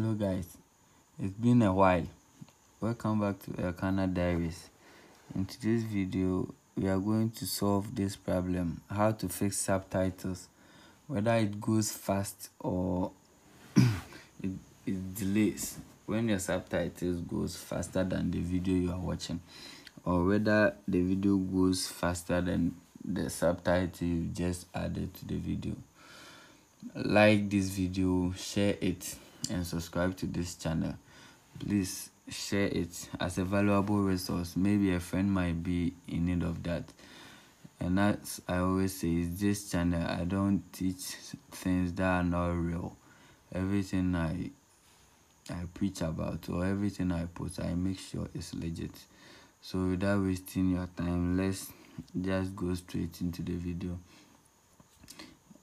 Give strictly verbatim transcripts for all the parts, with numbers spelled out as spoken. Hello guys, it's been a while. Welcome back to Elkannah Diaries. In today's video, we are going to solve this problem, how to fix subtitles, whether it goes fast or it, it delays when your subtitles goes faster than the video you are watching, or whether the video goes faster than the subtitle you just added to the video. Like this video, share it, and subscribe to this channel. Please share it as a valuable resource. Maybe a friend might be in need of that. And as I always say, it's this channel. I don't teach things that are not real. Everything I I preach about or everything I post, I make sure it's legit. So without wasting your time, let's just go straight into the video.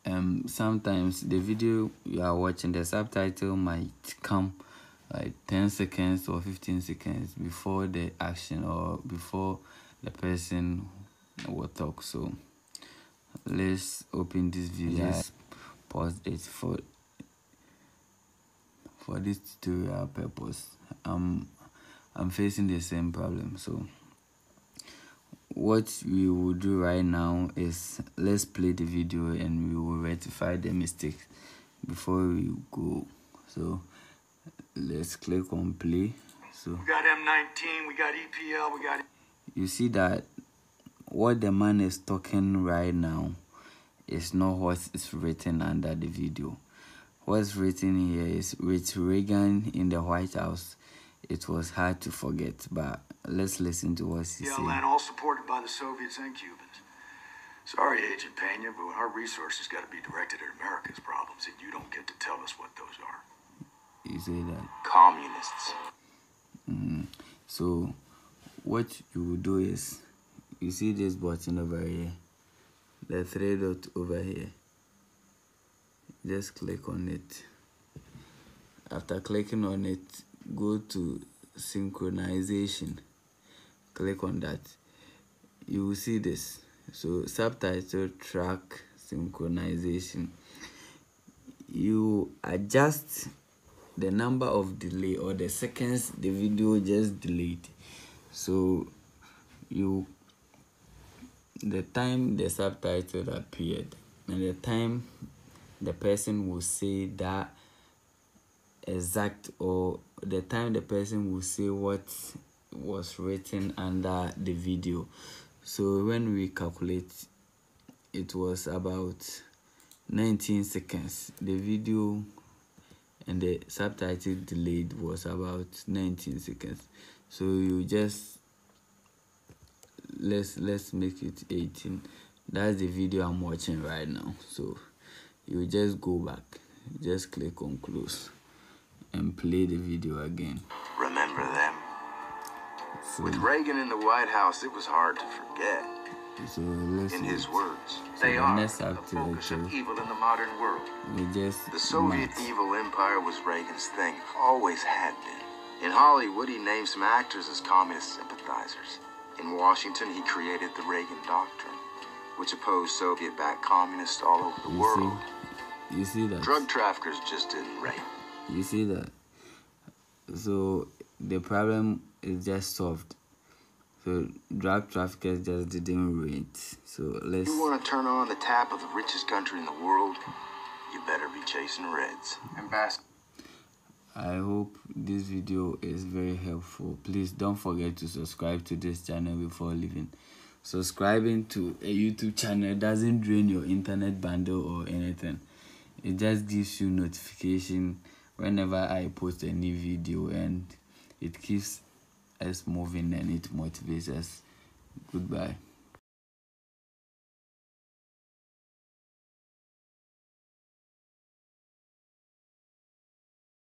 Um, sometimes the video you are watching, the subtitle might come like ten seconds or fifteen seconds before the action or before the person will talk. So let's open this video. Yes. Pause it for for this tutorial purpose. Um, I'm facing the same problem. So what we will do right now is let's play the video and we will rectify the mistake before we go. So let's click on play. So we got M nineteen, we got E P L, we got. You see that what the man is talking right now is not what is written under the video. What's written here is, with Reagan in the White House, it was hard to forget, but let's listen to what she said. Yeah, and all supported by the Soviets and Cubans. Sorry, Agent Pena, but our resources got to be directed at America's problems, and you don't get to tell us what those are. You say that? Communists. Mm-hmm. So, what you will do is, you see this button over here, the three dot over here. Just click on it. After clicking on it, go to synchronization. Click on that. You will see this. So subtitle track synchronization. You adjust the number of delay or the seconds the video just delayed. So you the time the subtitle appeared and the time the person will say that exact, or the time the person will say what was written under the video. So when we calculate, it was about nineteen seconds. The video and the subtitle delayed was about nineteen seconds. So you just let's let's make it eighteen. That's the video I'm watching right now. So you just go back, just click on close and play the video again. Remember them. So, with Reagan in the White House, it was hard to forget. So in his words, so they are the focus of evil in the modern world. Just the Soviet max. Evil empire was Reagan's thing, always had been. In Hollywood, he named some actors as communist sympathizers. In Washington, he created the Reagan doctrine, which opposed Soviet-backed communists all over the you world. See? You see that? Drug traffickers just didn't rape. You see that? So the problem is just solved. So drug traffickers just didn't rate. So let's. You want to turn on the tap of the richest country in the world? You better be chasing reds. Ambassador. I hope this video is very helpful. Please don't forget to subscribe to this channel before leaving. Subscribing to a YouTube channel doesn't drain your internet bundle or anything. It just gives you notification whenever I post a new video, and it keeps us moving and it motivates us. Goodbye.